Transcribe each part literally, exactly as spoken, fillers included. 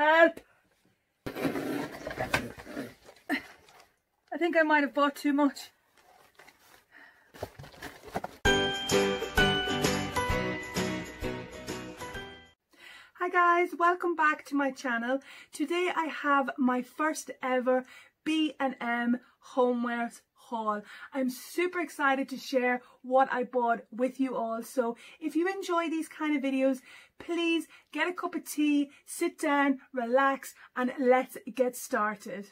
Help! I think I might have bought too much. Hi guys, welcome back to my channel. Today I have my first ever B and M homewares haul. I'm super excited to share what I bought with you all. So if you enjoy these kind of videos, please get a cup of tea, sit down, relax, and let's get started.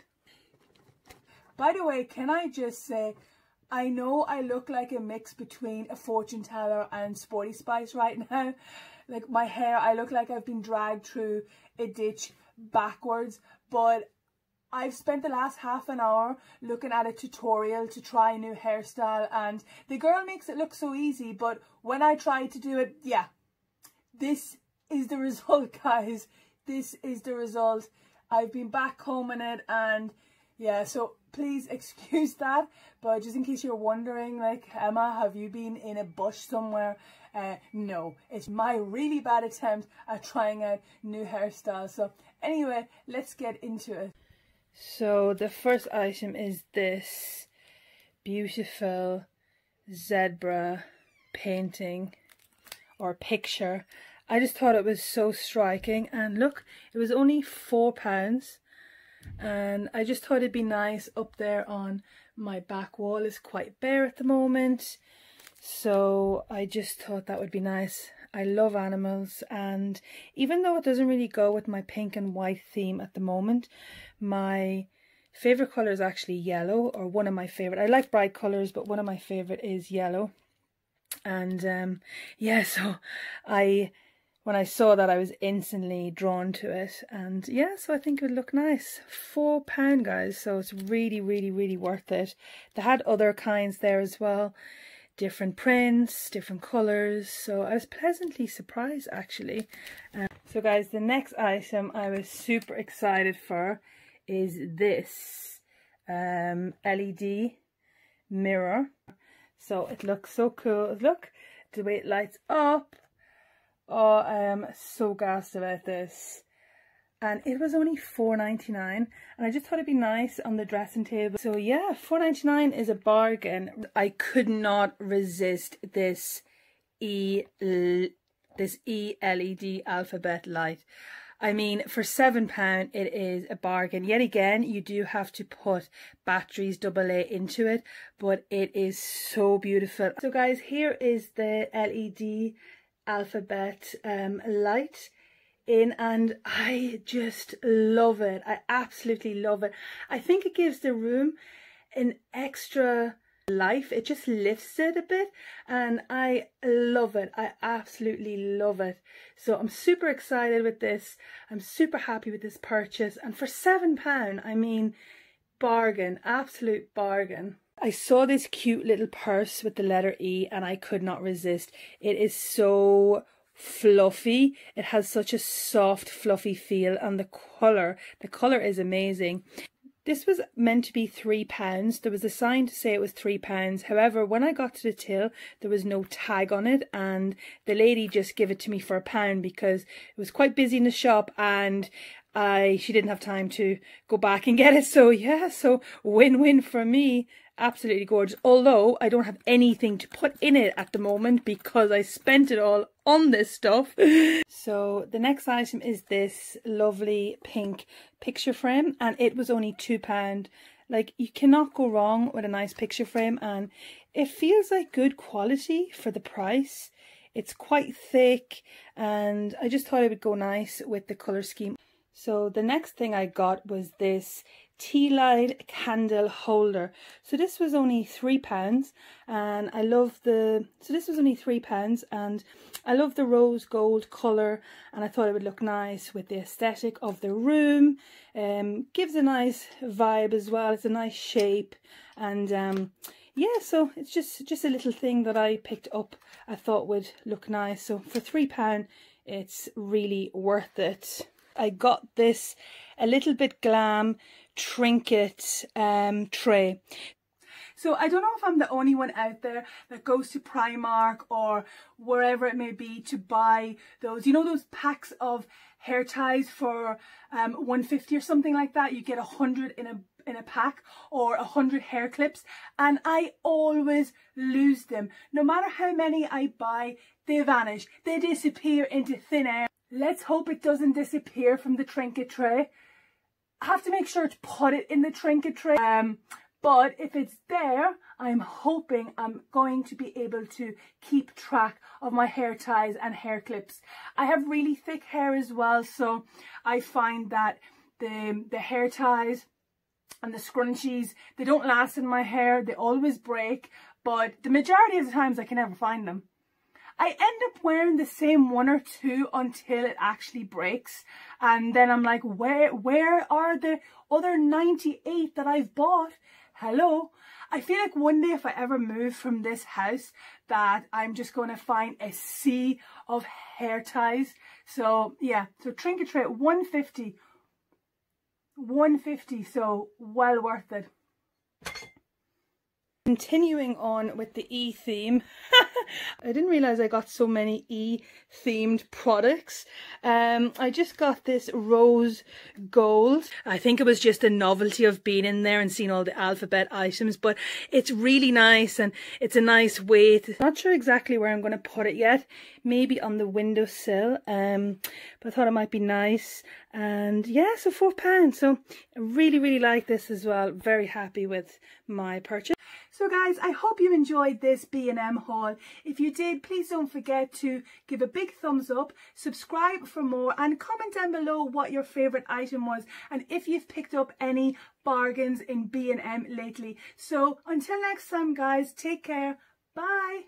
By the way, can I just say, I know I look like a mix between a fortune teller and Sporty Spice right now. Like my hair, I look like I've been dragged through a ditch backwards, but I've spent the last half an hour looking at a tutorial to try a new hairstyle, and the girl makes it look so easy, but when I tried to do it, yeah, this is the result, guys. This is the result. I've been back combing it, and yeah, so please excuse that, but just in case you're wondering, like, Emma, have you been in a bush somewhere? Uh, no, it's my really bad attempt at trying out new hairstyles. So anyway, let's get into it. So the first item is this beautiful zebra painting or picture. I just thought it was so striking, and look, it was only four pounds, and I just thought it'd be nice up there on my back wall. It's quite bare at the moment, so I just thought that would be nice. I love animals, and even though it doesn't really go with my pink and white theme at the moment, my favorite color is actually yellow, or one of my favorite. I like bright colors, but one of my favorite is yellow. And um yeah, so I when I saw that, I was instantly drawn to it, and yeah, so I think it would look nice. Four pound, guys, so it's really really really worth it. They had other kinds there as well, different prints, different colors, so I was pleasantly surprised actually. Um, so guys, the next item I was super excited for is this um, L E D mirror. So it looks so cool. Look, the way it lights up. Oh, I am so gassed about this. And it was only four ninety-nine, and I just thought it'd be nice on the dressing table. So yeah, four ninety-nine is a bargain. I could not resist this E this E L E D alphabet light. I mean, for seven pounds it is a bargain. Yet again, you do have to put batteries double A into it, but it is so beautiful. So guys, here is the L E D alphabet um, light. In and I just love it. I absolutely love it. I think it gives the room an extra life. It just lifts it a bit, and I love it. I absolutely love it. So I'm super excited with this. I'm super happy with this purchase, and for seven pounds, I mean, bargain, absolute bargain. I saw this cute little purse with the letter E, and I could not resist. It is so fluffy. It has such a soft fluffy feel, and the color the color is amazing. This was meant to be three pounds. There was a sign to say it was three pounds, however when I got to the till there was no tag on it, and the lady just gave it to me for a pound because it was quite busy in the shop, and I she didn't have time to go back and get it. So yeah, so win-win for me. Absolutely gorgeous, although I don't have anything to put in it at the moment because I spent it all on this stuff. So the next item is this lovely pink picture frame, and it was only two pounds. Like, you cannot go wrong with a nice picture frame, and it feels like good quality for the price. It's quite thick, and I just thought it would go nice with the colour scheme. So the next thing I got was this tea light candle holder. So this was only three pounds, and I love the so this was only three pounds, and I love the rose gold color, and I thought it would look nice with the aesthetic of the room. Um gives a nice vibe as well. It's a nice shape, and um yeah, so it's just just a little thing that I picked up I thought would look nice. So for three pounds it's really worth it. I got this a little bit glam trinket um tray. So I don't know if I'm the only one out there that goes to Primark or wherever it may be to buy those, you know, those packs of hair ties for um, one fifty or something like that. You get a hundred in a in a pack, or a hundred hair clips, and I always lose them. No matter how many I buy, they vanish, they disappear into thin air. Let's hope it doesn't disappear from the trinket tray. I have to make sure to put it in the trinket tray, um, but if it's there, I'm hoping I'm going to be able to keep track of my hair ties and hair clips. I have really thick hair as well, so I find that the, the hair ties and the scrunchies, they don't last in my hair, they always break, but the majority of the times I can never find them. I end up wearing the same one or two until it actually breaks, and then I'm like, where where are the other ninety-eight that I've bought? Hello? I feel like one day if I ever move from this house that I'm just going to find a sea of hair ties. So yeah, so trinket tray, one fifty. one fifty, so well worth it. Continuing on with the E theme. I didn't realize I got so many E themed products. Um, I just got this rose gold. I think it was just the novelty of being in there and seeing all the alphabet items, but it's really nice and it's a nice weight. Not sure exactly where I'm going to put it yet. Maybe on the windowsill, um, but I thought it might be nice. And yeah, so four pounds. So I really, really like this as well. Very happy with my purchase. So guys, I hope you enjoyed this B and M haul. If you did, please don't forget to give a big thumbs up, subscribe for more, and comment down below what your favourite item was and if you've picked up any bargains in B and M lately. So until next time guys, take care, bye!